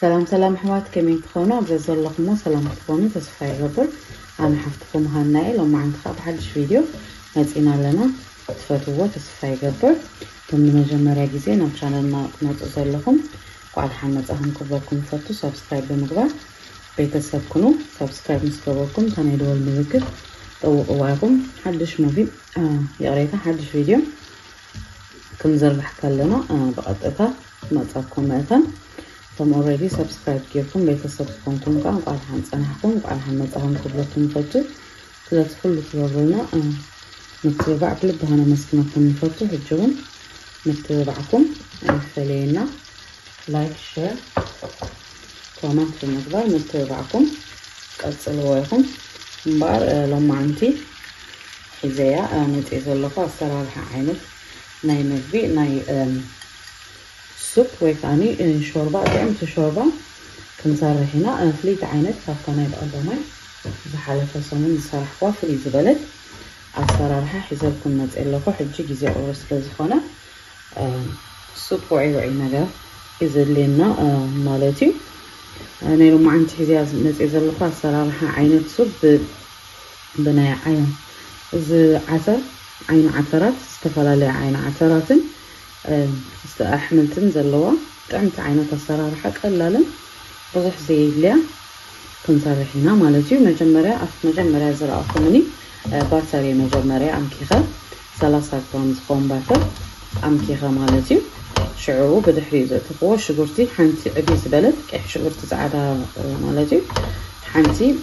سلام حوات كمين تخونا بزول لقمو سلام تخوني تسفايبل انا حفتكم هالناي لو ما عندك بحالش فيديو نزينا لنا تفاتوا تسفايبل تمنى مجمرة جزي نبشانلنا نتوصل لكم وعلى حمد اهم كباركم تفاتوا سبسكرايب بمقبع بيتساب كنو سبسكرايب مستواركم تنيدوا المذكر طوقواكم حدش موفي يقريتا حدش فيديو كنزل بحكا لنا بقطتها مصابكم مثلا تم اوريدي سبسكرايب كيركم بيتساب كنتم كان وعلى حمد صنحكم وعلى حمد اهم كباركم تفاتوا تلاتفلوا تبابلنا نتبع بلبها انا مسكنكم تفاتوا هجون نتبعكم خلينا لايك شير كومنت في المقدار نتبعكم قصلوا لكم مبار لما عندي حزايا نتيزل لكم الصراحه عينت ناي مبي ناي سوب ويكاني شوربه طعمت شوربه كنصرح هنا فليت عينت فقناي القدامي بحالته صمن صراحه فلي زبلت الصراحه حزلكم نتقلكم حجي جزاء ورس لزخونه سوب وعينها يزلنا مالتي انا لما عندي حزاز نتزلقه الصراحه عينت سوب بناي عين ز عسل عين عثرات استفلالي عين عثرات استحملتن زلوا طعمت عينت الصراحه قلالا بزح زيدليا كنصرحينا مالتي مجمرة مجمرة زرعكمني باتري مجمرة امكيخه 30 غرام زقوم باتر امكيخه مالتي شعو بدحري زتقوا شغرتي حنتي عبيت زبلت كيح شغرتي زعدا مالتي حنتي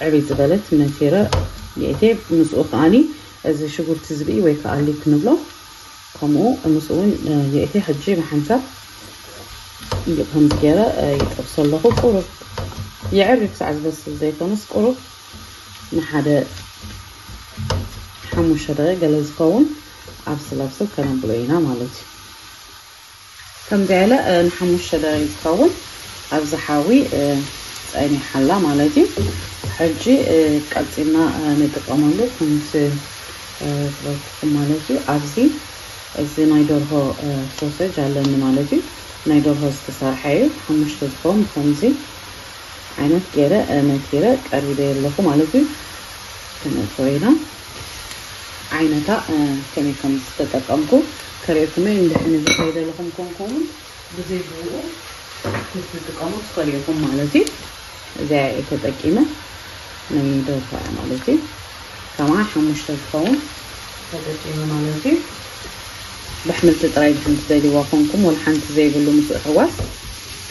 عبيت زبلت منتيره ياتي مسؤ ثاني از شغرتي زبي وي كالي كنبلو كمو مسؤن ياتي حجي بحنسب يقوم كيره يتبصل له قرب يعرف ساعه بس زيت ونص قرب نحدا حموشه دقيقه لازقون ابسل كنبلوينا مالتي كم زعلا نحموش داري تكون أبزحاوي أني حلا مالتي حجي كاتينا نتقاملو كنت مالتي أبزي أزي نايدرها سوسج على مالتي نايدرها استسارحي حموش تكون خمسي عينت كيرا نكيرا قريبة لكو مالتي كنتوينا عينتا كمي كم تتقامكو كريكم عندنا زيادة لكم كونكم بزيدوا تستقاموا تقريكم مالتي زي تتقيمة نيدو فاي مالتي كمان حمشتلفون تتقيمة مالتي بحمل تترايد حمت زيدي واقنكم والحنت زي يقولوا مسوء حواس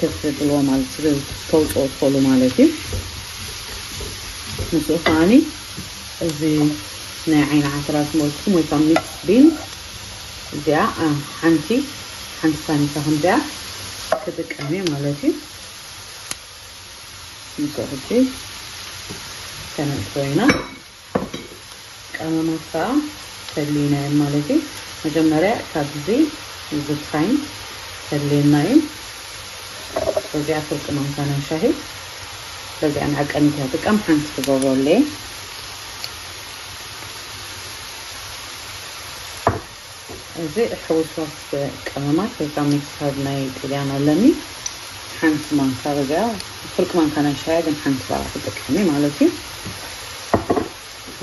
كتتلوا مالتي تفوت أو تفولوا مالتي مسوء ثاني زي ناعين عطرات مالتكم ويطمني تسبين زع حنتي ثاني فهم زع كتقامي مالتي نكرجي كنطوينا قامنا صا خلينا مالتي مجمرة كابزي زبطين خلينا وزع فوق ممكن شاهد بزع معك أنتها تقام حنت تبغوا لي زي حوشوس كمامات كميت هذناي تليانا لني حنت من خارجة كل كمان كان شاهد حنت واحدك حمي مالتي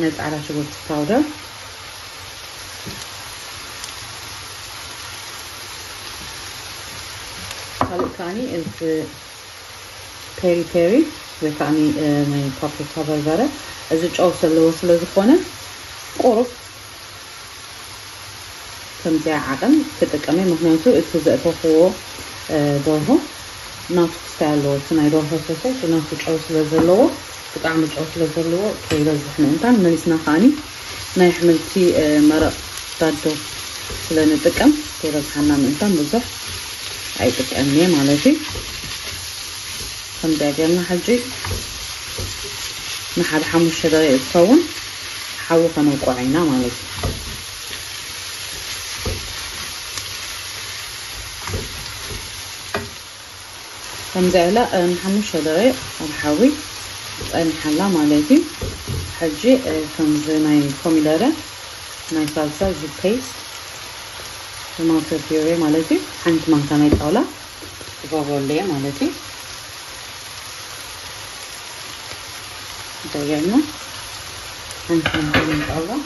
نزع على شغل باودر هلا كاني إز بيري بيري وكاني من بابي كابر برا أزج أوصل لوصل لزخونة قرب كمزي عقم تتقامي مهنيتو اتزقفو دارهو ناس كستعلو تناي دارهو سوسي تناس كتعوص لزلو تقعم كتعوص لزلو كي لزحنا انتان مليسنا خاني ناي حملتي مرق تادو لنتقام كي لزحنا انتان بزح اي تتقامي مالتي كمزي عقلنا حجي نحاد حموش شداري اتفون حاوقا نوقعينا مالتي كنزعلا نحموش دقيق ونحاوي نحلا مالتي حجي كنزي ناي كوميدارا ناي صلصة زي بيست وناصر بيوري مالتي حنت مانكا ناي طاولة ضروري مالتي دايرنا نكمل دابا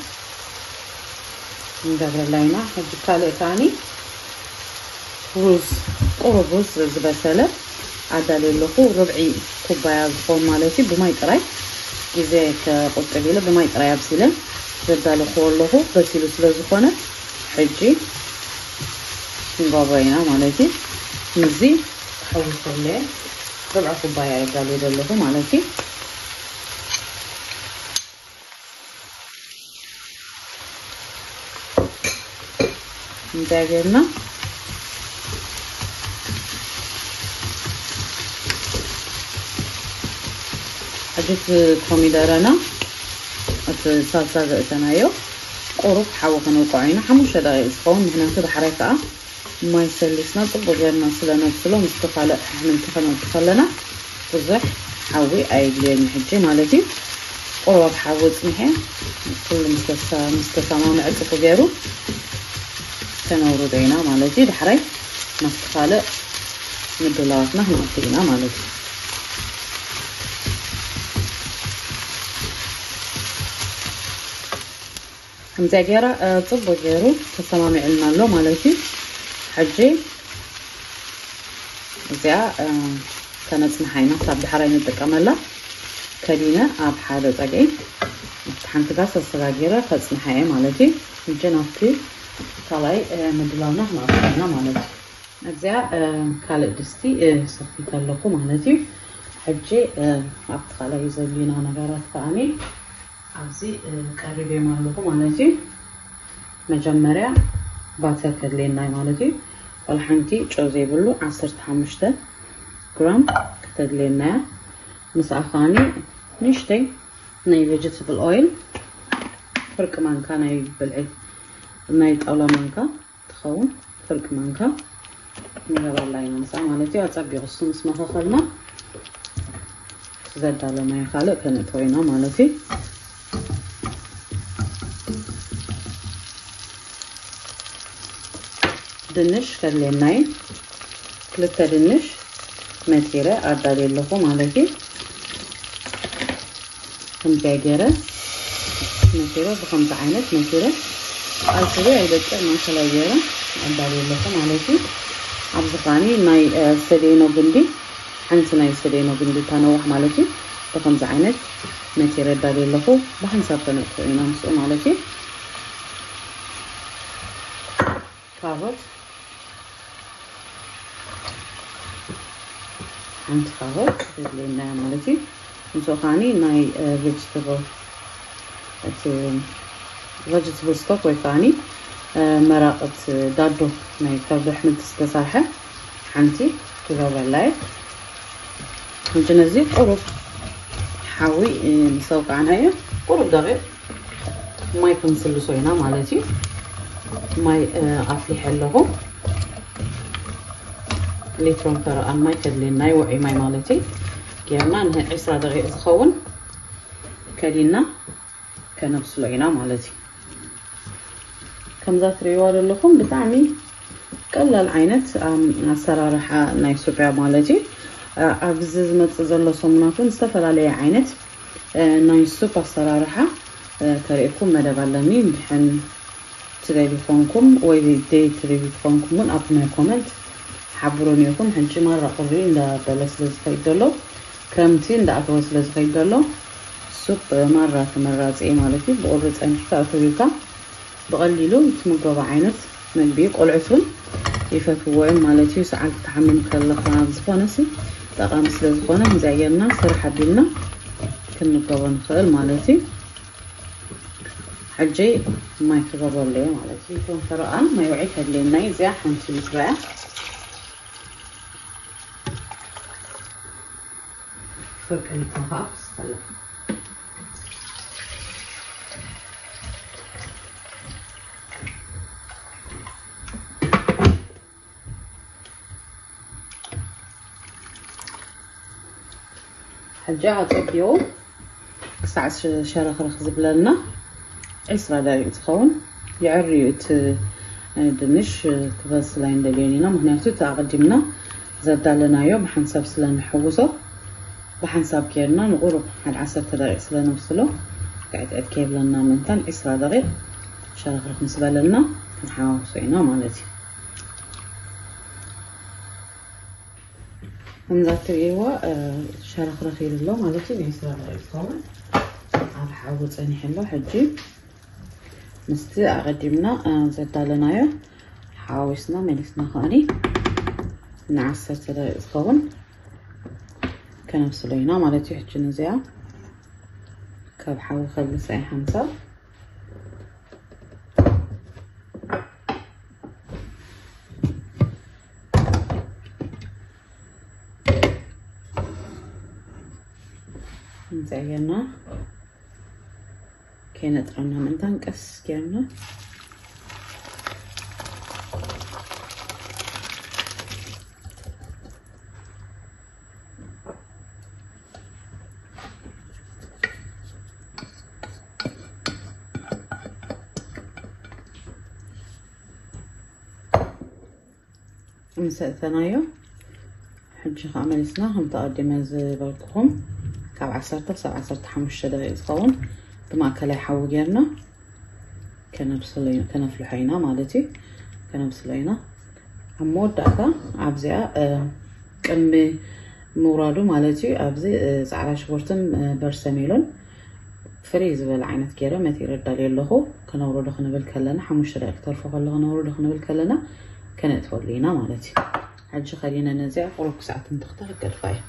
ندير لينا هاد الطالع ثاني رز او رز بسله عدالي له ربعي كوبايه زبون مالتي بماي قراي كيزيك قطبيله بماي قراي بسله زدالو خولو بسيلو سلازخونه حجي نضربينا مالتي نزيد حوصو له ربع كوبايه عدالي له مالتي نديرنا أجد كمية دارنا الصلصة زيتنايو قرب حوقنا وقعينا حموشة دقيقة سخون هنا كده حريقة ما يسلسنا طب وغيرنا سلنا بسلو مستقع لأ احنا انتقلنا بزح حوي ايدي محجي مالتي قرب حوض نحي كل مستقع ما نعطف وغيره تنورو دينا مالتي دحري مستقع لأ ندلاتنا هنعطينا مالتي همزة جيرة طب جيرو تمامي علما لو مالتي حجي زيا كانت محاينة طب بحرين الدكاملة كدينا اب حالة تاقعي مفتحان كده سلسلة جيرة كانت محاينة مالتي جينا في طالعي مدلاونا هنعطينا مالتي زيا كالق دستي صفي تلقو مالتي حجي اب تخالي زلينا نغارات فاني أزي كاريبي مالكو مالتي مجمرة باتاكر ليناي مالتي والحنتي جوزي بلو 10 جرام كتر ليناي مسعى ثاني نشتي ناي فيجيتابل اويل فرق مانكا ناي بالعيد ناي طاولة مانكا تخون فرق مانكا نغير اللينا مسعى مالتي أتابي غصو مسمخة خلنا زاد على ما يخالق كنطوينا مالتي دنش كليناي ثلاثة دنش متيرة أداري لكم على كي خمسة متيرة بخمسة عينات متيرة أسوي عدد من خلايا أداري لكم على كي عبزقاني ناي سدينو بندي حنس ناي سدينو بندي تنوح مالكي بخمسة عينات متيرة أداري لكم بخمسة تنوح إنا مسؤول على كي كاروت عند خاوت لنا مالتي نسوقاني ناي فيجيتابل ستوك ويفاني مرقة دادو ناي كاردو حمد تستساحة حنتي تجاوب علي نجنزي قرب حاوي نسوق عنايا قرب دغير ماي كنسلسو هنا مالتي ماي أفلح اللغو ليترون ترى ماي كدلينا يوعي ماي مالتي كيما نهي 10 دقيقة تخون كدلينا كنبسلو عينا مالتي كمزات ريوال لكم بطعمي كل العينات الصراحة نايسو بيع مالتي عبزز متزلو صمناتو نستفل عليها عينات نايسو بصراحة طريقكم مدبلني بحن تريبيكونكم ويدي تريبيكونكم من أبناء كومنت حبروني لكم هنجي مرة قبلين دا لسلزخي دولو كرمتين دا أتوى سلزخي دولو سوب مرة تمرات اي مالكي بقررت انحتا أتوبيكا بقللو يتمقوا بعينت من بيك قلعتون يفتوين مالكي وساعات تحمل كاللقنا بزبانسي تقام سلزخونا مزعيرنا سرحة ديلنا كنقوا نخيل مالكي حجي ماي كبابا لي مالتي يكون فرقا ما يوعيك هاد لينا يزيع حنتي مسبعة فرقا يكون خاف سلا حجي عطيو ساعة شرخ رخز بلالنا 10 دقيقة تخون يعري دنش تبسلين دليلنا مهنيتو تقدمنا زاد لنايو باح نصاب سلا نحوزو باح نصاب كيرنا نغرب على 10 دقائق سلا نوصلو قاعد عد كيبلنا منتن 10 دقائق شرغرت مسبلنا كنحاوسو هنا مالتي نزاد تريوا شرغرت يلو مالتي ب 10 دقائق صون عاد حاول ثاني حلو حجي مستي قدمنا زاد لنايو حاوسنا ملسنا خاني نعسر تلا إسقون كنبسلينا مالتي حجي نزيع كنحاول نخلص أي حمصة نزيعنا كانت عنا من تنكس كيرنا نسأ ثنايا حجي خاملسنا هم تقدم زبالكم كاب عصرته سبع عصرت حمش دقيق صون بما كلا حوجرنا كنبسلينا كنفلحينا مالتي كنبسلينا عمود دقة عبزة كم مرادو مالتي عبزة زعلة شورتن برسميلون فريز بالعينة كيرة مثير الدليل له كنورد خنا بالكلنا حمش دقيق طرفه الله نورد خنا بالكلنا كانت تولينا مالتي عادش خلينا نزع قرب ساعة تختار الكرفاية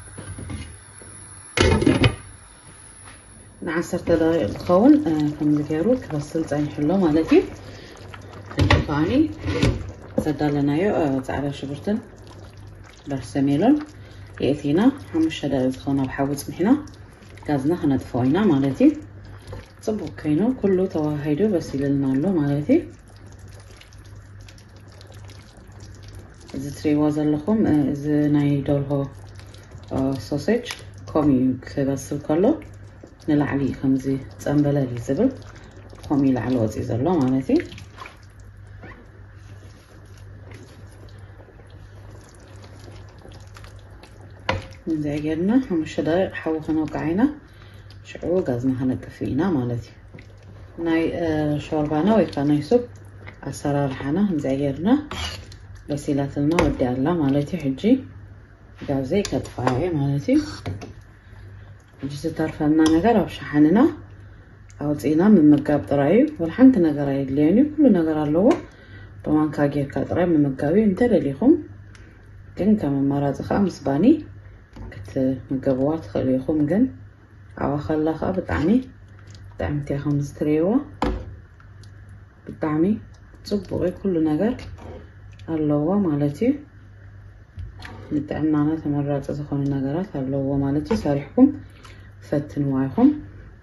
نعسر دقائق تخون كمزيارو كبسل زين حلو مالتي الفاني زدالنا يو زعرا شبرتن برسميلون يأتينا حمش دقائق تخونا بحاول سمحنا غازنا خنا دفوينا مالتي صبو كينو كلو تواهيدو بس يلنا له مالتي إذا تريوا زلكم إذا نايدوله سوسيج كمي كبسل كله نلعبي خمزي تنبلة زبل كمي لعلو زلوا معناتي نزعجنا همش دايق حوخنا وقعينا شعو جزنا هنكفينا معناتي ناي شربنا ويكنا يسوب أسرار حنا نزعجنا غسيلات الماء ودي الله مالتي حجي غازي كدفاعي مالتي جيت تعرفنا نغرا وشحننا اوطينا من مقاب طراي والحنت نغرا يليني كل نغرا له طبعا كاغير كطراي من مقابي انت ليهم كن كم مرات خمس باني كنت مقابوات خليهم كن او خلاخه بطعمي طعمتي خمس تريوه بطعمي تصبغي كل نغر اللوه مالتي نتعمنا تمرات تخون النجارات اللوه مالتي سارحكم فتنواعكم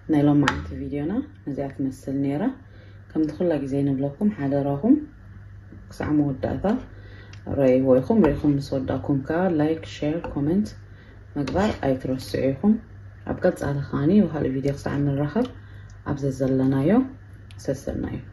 نايلون معت فيديونا نزعت مثل نيره كم دخل لك زين بلاكم حضراكم قصع موداتا راي ويكم ريكم صداكم كا لايك شير كومنت مقبر اي ترسعيكم ابقى على خاني وهالفيديو قصع من الرخر ابزز لنا يوم سسلنا يوم